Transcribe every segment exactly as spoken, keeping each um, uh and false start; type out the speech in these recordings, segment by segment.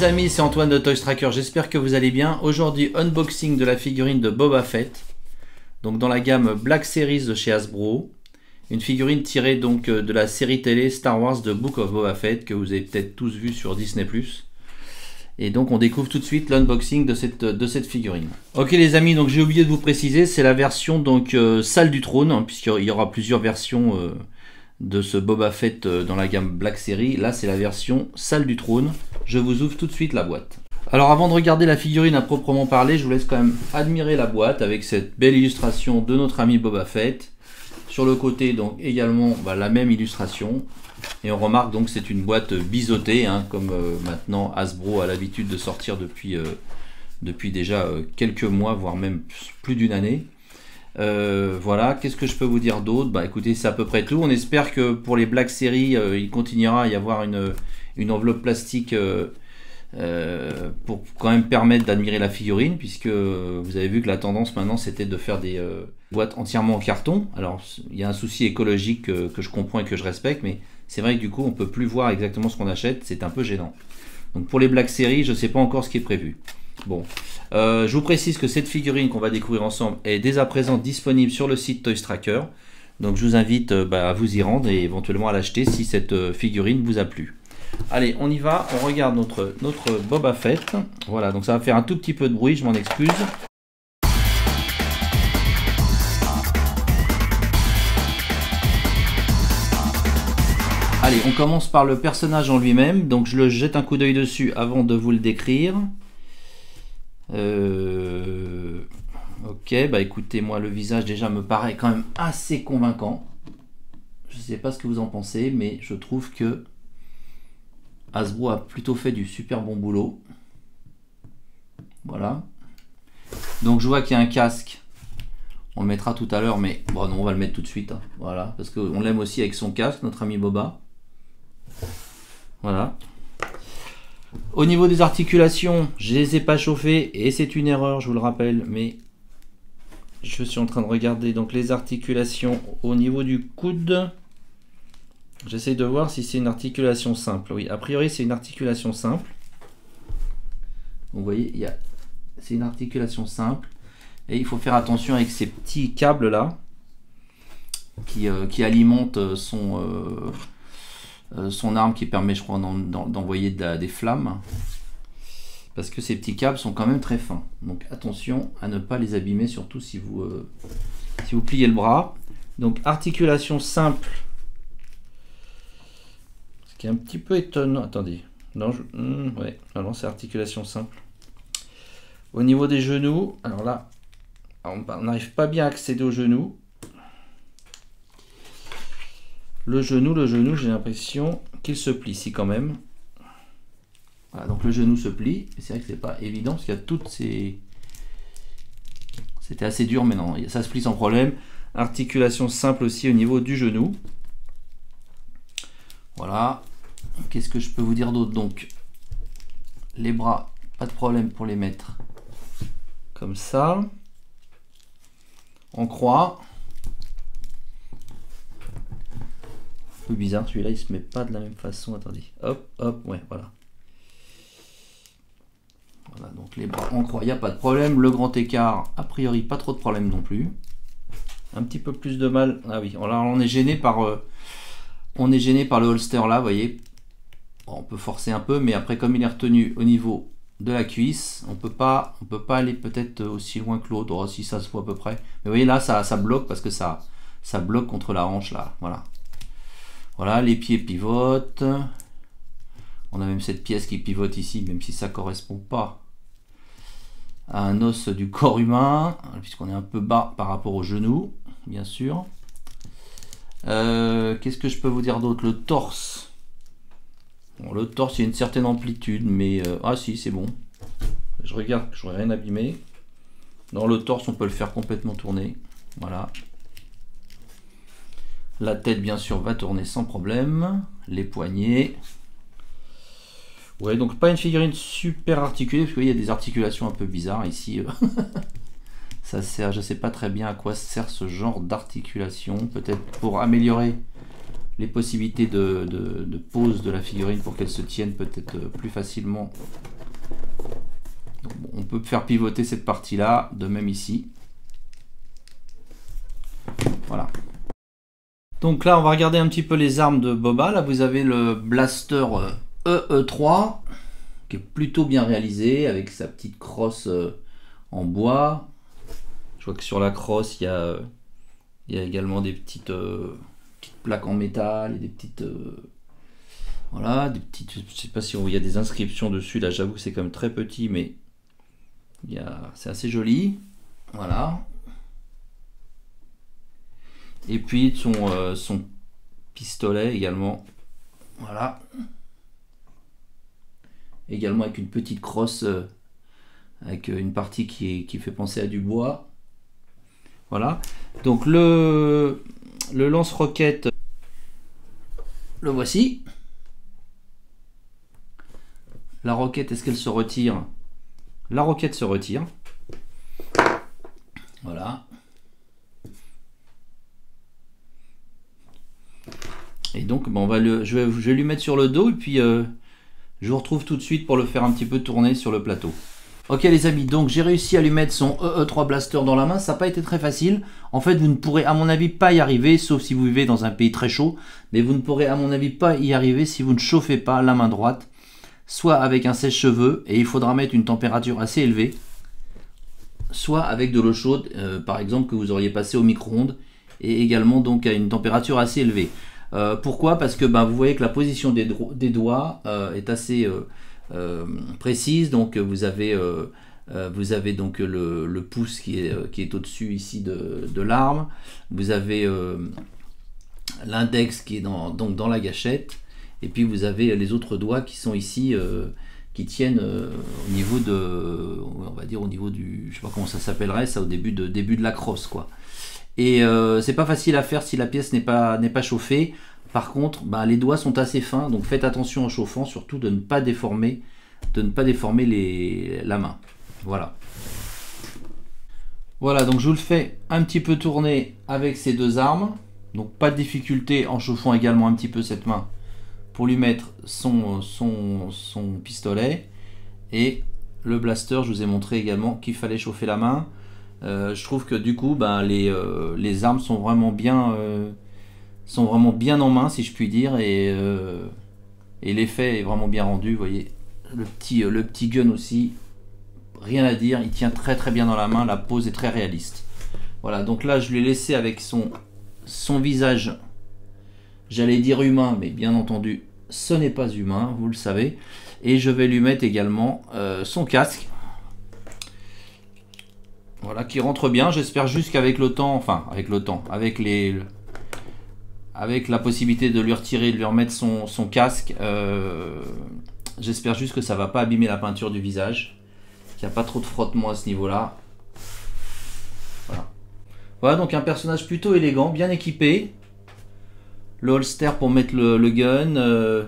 les amis, c'est Antoine de Toystracker, j'espère que vous allez bien. Aujourd'hui, unboxing de la figurine de Boba Fett, donc dans la gamme Black Series de chez Hasbro. Une figurine tirée donc de la série télé Star Wars The Book of Boba Fett, que vous avez peut-être tous vu sur Disney plus. Et donc on découvre tout de suite l'unboxing de cette, de cette figurine. Ok les amis, donc j'ai oublié de vous préciser, c'est la version donc euh, salle du trône, hein, puisqu'il y aura plusieurs versions euh, de ce Boba Fett euh, dans la gamme Black Series. Là c'est la version salle du trône. Je vous ouvre tout de suite la boîte. Alors avant de regarder la figurine à proprement parler, je vous laisse quand même admirer la boîte avec cette belle illustration de notre ami Boba Fett. Sur le côté donc également bah, la même illustration. Et on remarque donc c'est une boîte biseautée, hein, comme euh, maintenant Hasbro a l'habitude de sortir depuis, euh, depuis déjà euh, quelques mois, voire même plus d'une année. Euh, voilà, qu'est-ce que je peux vous dire d'autre? Bah écoutez, c'est à peu près tout. On espère que pour les Black Series, euh, il continuera à y avoir une, une enveloppe plastique euh, euh, pour quand même permettre d'admirer la figurine, puisque vous avez vu que la tendance maintenant c'était de faire des euh, boîtes entièrement en carton. Alors il y a un souci écologique que, que je comprends et que je respecte, mais c'est vrai que du coup on peut plus voir exactement ce qu'on achète, c'est un peu gênant. Donc pour les Black Series, je sais pas encore ce qui est prévu. Bon, euh, je vous précise que cette figurine qu'on va découvrir ensemble est dès à présent disponible sur le site Toystracker. Donc je vous invite euh, bah, à vous y rendre et éventuellement à l'acheter si cette euh, figurine vous a plu. Allez, on y va, on regarde notre, notre Boba Fett. Voilà, donc ça va faire un tout petit peu de bruit, je m'en excuse. Allez, on commence par le personnage en lui-même, donc je le jette un coup d'œil dessus avant de vous le décrire. Euh... Ok, bah écoutez, moi le visage déjà me paraît quand même assez convaincant. Je ne sais pas ce que vous en pensez, mais je trouve que Hasbro a plutôt fait du super bon boulot. Voilà. Donc je vois qu'il y a un casque. On le mettra tout à l'heure, mais bon, non, on va le mettre tout de suite. Hein. Voilà, parce qu'on l'aime aussi avec son casque, notre ami Boba. Voilà. Au niveau des articulations, je les ai pas chauffées et c'est une erreur, je vous le rappelle, mais je suis en train de regarder donc les articulations au niveau du coude. J'essaie de voir si c'est une articulation simple. Oui, a priori c'est une articulation simple. Vous voyez, il y a... c'est une articulation simple et il faut faire attention avec ces petits câbles là qui, euh, qui alimentent son euh... Euh, son arme qui permet, je crois, d'envoyer de des flammes, parce que ces petits câbles sont quand même très fins, donc attention à ne pas les abîmer, surtout si vous euh, si vous pliez le bras. Donc articulation simple, ce qui est un petit peu étonnant. Attendez, non, je... mmh, ouais, non, c'est articulation simple. Au niveau des genoux, alors là on n'arrive pas bien à accéder aux genoux. Le genou, le genou, j'ai l'impression qu'il se plie ici quand même. Voilà, donc le genou se plie. C'est vrai que c'est pas évident parce qu'il y a toutes ces... C'était assez dur, mais non, ça se plie sans problème. Articulation simple aussi au niveau du genou. Voilà. Qu'est-ce que je peux vous dire d'autre? Donc, les bras, pas de problème pour les mettre comme ça. En croix. Bizarre, celui-là il se met pas de la même façon. Attendez, hop hop, ouais, voilà. Voilà, donc les bras en croix, il n'y a pas de problème. Le grand écart, a priori, pas trop de problème non plus. Un petit peu plus de mal. Ah oui, on, on est gêné par euh, on est gêné par le holster là, vous voyez. Bon, on peut forcer un peu, mais après, comme il est retenu au niveau de la cuisse, on peut pas, on peut pas aller peut-être aussi loin que l'autre. Oh, si ça se voit à peu près, mais vous voyez là, ça, ça bloque parce que ça, ça bloque contre la hanche là. Voilà. Voilà, les pieds pivotent. On a même cette pièce qui pivote ici, même si ça ne correspond pas à un os du corps humain, puisqu'on est un peu bas par rapport aux genoux, bien sûr. Euh, Qu'est-ce que je peux vous dire d'autre? Le torse. Bon, le torse, il y a une certaine amplitude, mais... Euh, ah si, c'est bon. Je regarde, je n'aurais rien abîmé. Dans le torse, on peut le faire complètement tourner. Voilà. La tête, bien sûr, va tourner sans problème. Les poignets. Ouais, donc pas une figurine super articulée, parce qu'il y a des articulations un peu bizarres ici. Ça sert, je sais pas très bien à quoi sert ce genre d'articulation. Peut-être pour améliorer les possibilités de, de, de pose de la figurine pour qu'elle se tienne peut-être plus facilement. Donc, on peut faire pivoter cette partie-là, de même ici. Voilà. Donc là, on va regarder un petit peu les armes de Boba. Là, vous avez le blaster E E trois, qui est plutôt bien réalisé, avec sa petite crosse en bois. Je vois que sur la crosse, il y a, il y a également des petites, euh, petites plaques en métal et des petites... Euh, voilà, des petites... Je ne sais pas si on, il y a des inscriptions dessus. Là, j'avoue que c'est quand même très petit, mais il y a, c'est assez joli. Voilà. Et puis son, euh, son pistolet également, voilà, également avec une petite crosse, euh, avec une partie qui, est, qui fait penser à du bois. Voilà, donc le, le lance-roquette, le voici. La roquette, est-ce qu'elle se retire? La roquette se retire, voilà. Et donc, bon, on va le, je, vais, je vais lui mettre sur le dos et puis euh, je vous retrouve tout de suite pour le faire un petit peu tourner sur le plateau. Ok les amis, donc j'ai réussi à lui mettre son E E trois Blaster dans la main. Ça n'a pas été très facile. En fait, vous ne pourrez à mon avis pas y arriver, sauf si vous vivez dans un pays très chaud. Mais vous ne pourrez à mon avis pas y arriver si vous ne chauffez pas la main droite, soit avec un sèche-cheveux, et il faudra mettre une température assez élevée, soit avec de l'eau chaude, euh, par exemple, que vous auriez passé au micro-ondes, et également donc à une température assez élevée. Euh, pourquoi? Parce que bah, vous voyez que la position des, des doigts euh, est assez euh, euh, précise. Donc vous avez, euh, euh, vous avez donc le, le pouce qui est, qui est au-dessus ici de, de l'arme. Vous avez euh, l'index qui est dans, donc dans la gâchette. Et puis vous avez les autres doigts qui sont ici, euh, qui tiennent euh, au niveau de, on va dire au niveau du, je sais pas comment ça s'appellerait ça, au début de, début de la crosse quoi. Et euh, c'est pas facile à faire si la pièce n'est pas, n'est pas chauffée. Par contre, bah, les doigts sont assez fins, donc faites attention en chauffant, surtout de ne pas déformer, de ne pas déformer les, la main. Voilà. Voilà, donc je vous le fais un petit peu tourner avec ces deux armes. Donc pas de difficulté en chauffant également un petit peu cette main pour lui mettre son, son, son pistolet. Et le blaster, je vous ai montré également qu'il fallait chauffer la main. Euh, je trouve que du coup bah, les, euh, les armes sont vraiment bien euh, sont vraiment bien en main si je puis dire, et, euh, et l'effet est vraiment bien rendu. Vous voyez le petit, euh, le petit gun aussi, rien à dire, il tient très très bien dans la main, la pose est très réaliste. Voilà, donc là je l'ai laissé avec son, son visage, j'allais dire humain, mais bien entendu ce n'est pas humain, vous le savez. Et je vais lui mettre également euh, son casque. Voilà, qui rentre bien. J'espère juste qu'avec le temps, enfin avec le temps, avec les, avec la possibilité de lui retirer, de lui remettre son, son casque, euh, j'espère juste que ça va pas abîmer la peinture du visage, qu'il n'y a pas trop de frottement à ce niveau-là. Voilà. Voilà, donc un personnage plutôt élégant, bien équipé. Le holster pour mettre le, le gun, euh,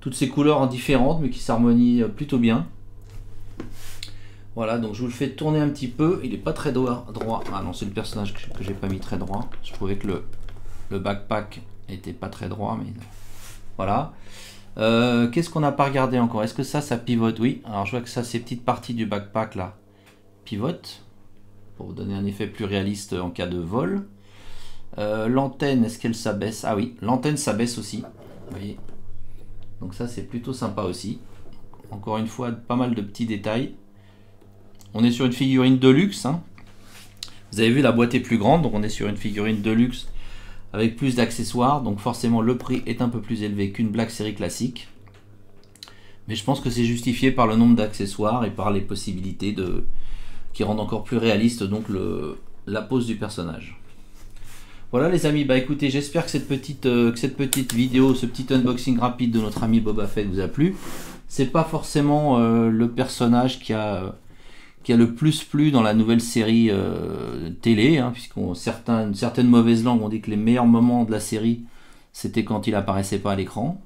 toutes ces couleurs différentes mais qui s'harmonisent plutôt bien. Voilà, donc je vous le fais tourner un petit peu. Il n'est pas très droit. Ah non, c'est le personnage que j'ai pas mis très droit. Je trouvais que le, le backpack n'était pas très droit. Mais voilà. Euh, Qu'est-ce qu'on n'a pas regardé encore? Est-ce que ça, ça pivote? Oui. Alors je vois que ça, ces petites parties du backpack là, pivotent. Pour vous donner un effet plus réaliste en cas de vol. Euh, l'antenne, est-ce qu'elle s'abaisse? Ah oui, l'antenne s'abaisse aussi. Vous voyez. Donc ça, c'est plutôt sympa aussi. Encore une fois, pas mal de petits détails. On est sur une figurine de luxe, hein. Vous avez vu, la boîte est plus grande, donc on est sur une figurine de luxe avec plus d'accessoires, donc forcément le prix est un peu plus élevé qu'une Black Series classique. Mais je pense que c'est justifié par le nombre d'accessoires et par les possibilités de... qui rendent encore plus réaliste donc le... la pose du personnage. Voilà les amis, bah écoutez, j'espère que cette petite, euh, que cette petite vidéo, ce petit unboxing rapide de notre ami Boba Fett vous a plu. C'est pas forcément euh, le personnage qui a... Euh, qui a le plus plu dans la nouvelle série euh, télé, hein, puisqu'on certaines, certaines mauvaises langues ont dit que les meilleurs moments de la série c'était quand il apparaissait pas à l'écran.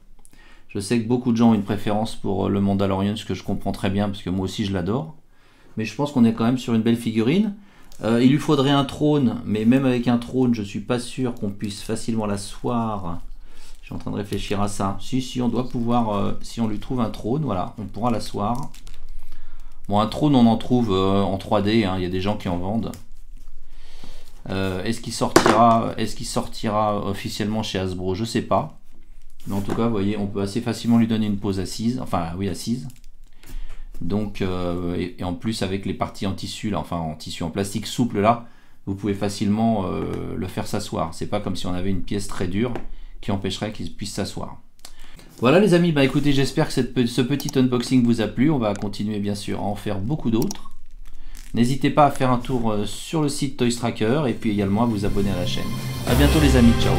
Je sais que beaucoup de gens ont une préférence pour le Mandalorian, ce que je comprends très bien parce que moi aussi je l'adore, mais je pense qu'on est quand même sur une belle figurine. Euh, il lui faudrait un trône, mais même avec un trône, je ne suis pas sûr qu'on puisse facilement l'asseoir. Je suis en train de réfléchir à ça. Si, si, on doit pouvoir, euh, si on lui trouve un trône, voilà, on pourra l'asseoir. Bon, un trône, on en trouve euh, en trois D, hein, y a des gens qui en vendent. Euh, est-ce qu'il sortira, est-ce qu'il sortira officiellement chez Hasbro? Je sais pas. Mais en tout cas, vous voyez, on peut assez facilement lui donner une pose assise. Enfin, oui, assise. Donc, euh, et, et en plus, avec les parties en tissu, là, enfin en tissu en plastique souple, là, vous pouvez facilement euh, le faire s'asseoir. C'est pas comme si on avait une pièce très dure qui empêcherait qu'il puisse s'asseoir. Voilà les amis, bah écoutez, j'espère que cette, ce petit unboxing vous a plu. On va continuer bien sûr à en faire beaucoup d'autres. N'hésitez pas à faire un tour sur le site Toystracker et puis également à vous abonner à la chaîne. A bientôt les amis, ciao!